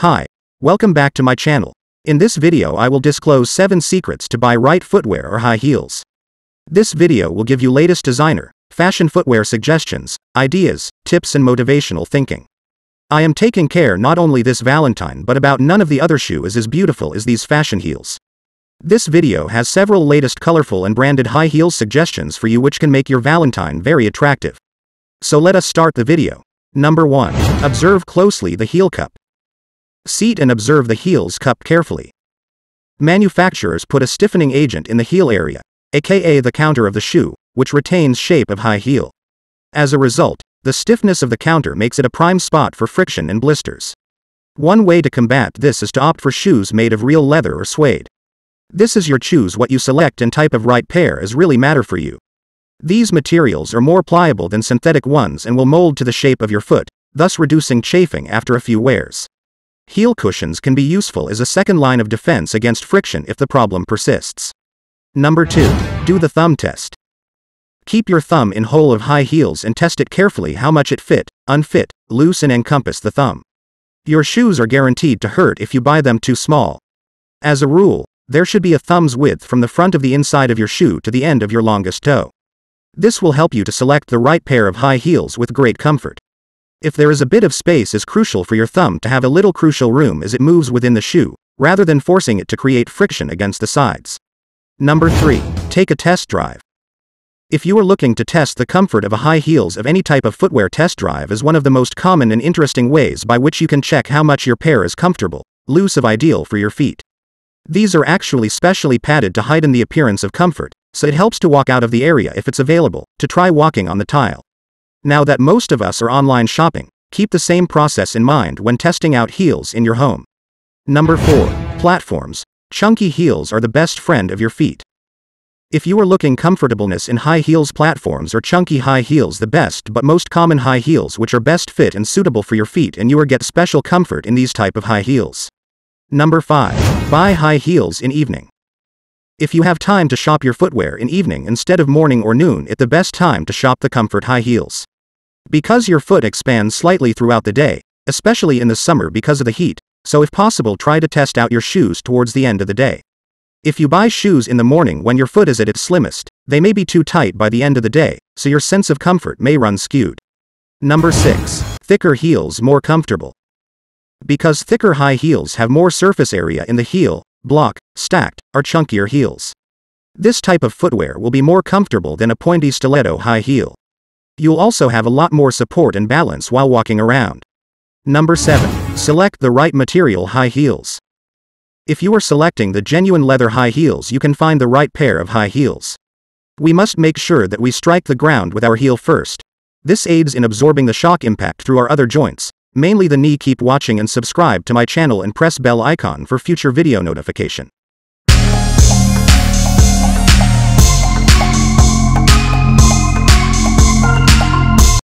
Hi, welcome back to my channel. In this video I will disclose 7 secrets to buy right footwear or high heels. This video will give you latest designer, fashion footwear suggestions, ideas, tips and motivational thinking. I am taking care not only this Valentine but about none of the other shoe is as beautiful as these fashion heels. This video has several latest colorful and branded high heels suggestions for you which can make your Valentine very attractive. So let us start the video. Number 1. Observe closely the heel cup. Seat and observe the heel's cup carefully. Manufacturers put a stiffening agent in the heel area, aka the counter of the shoe, which retains shape of high heel. As a result, the stiffness of the counter makes it a prime spot for friction and blisters. One way to combat this is to opt for shoes made of real leather or suede. This is your choose what you select and type of right pair is really matter for you. These materials are more pliable than synthetic ones and will mold to the shape of your foot, thus reducing chafing after a few wears. Heel cushions can be useful as a second line of defense against friction if the problem persists. Number 2. Do the thumb test. Keep your thumb in hole of high heels and test it carefully how much it fit, unfit, loose and encompass the thumb. Your shoes are guaranteed to hurt if you buy them too small. As a rule, there should be a thumb's width from the front of the inside of your shoe to the end of your longest toe. This will help you to select the right pair of high heels with great comfort. If there is a bit of space is crucial for your thumb to have a little crucial room as it moves within the shoe, rather than forcing it to create friction against the sides. Number 3. Take a test drive. If you are looking to test the comfort of a high heels of any type of footwear, test drive is one of the most common and interesting ways by which you can check how much your pair is comfortable, loose of ideal for your feet. These are actually specially padded to heighten the appearance of comfort, so it helps to walk out of the area if it's available, to try walking on the tile. Now that most of us are online shopping, keep the same process in mind when testing out heels in your home. Number 4. Platforms. Chunky heels are the best friend of your feet. If you are looking comfortableness in high heels, platforms or chunky high heels the best but most common high heels which are best fit and suitable for your feet, and you are get special comfort in these type of high heels. Number 5. Buy high heels in evening. If you have time to shop your footwear in evening instead of morning or noon, it's the best time to shop the comfort high heels. Because your foot expands slightly throughout the day, especially in the summer because of the heat, so if possible try to test out your shoes towards the end of the day. If you buy shoes in the morning when your foot is at its slimmest, they may be too tight by the end of the day, so your sense of comfort may run skewed. Number 6. Thicker heels more comfortable. Because thicker high heels have more surface area in the heel, block, stacked, or chunkier heels. This type of footwear will be more comfortable than a pointy stiletto high heel. You'll also have a lot more support and balance while walking around. Number 7. Select the right material high heels. If you are selecting the genuine leather high heels, you can find the right pair of high heels. We must make sure that we strike the ground with our heel first. This aids in absorbing the shock impact through our other joints, mainly the knee. Keep watching and subscribe to my channel and press bell icon for future video notification.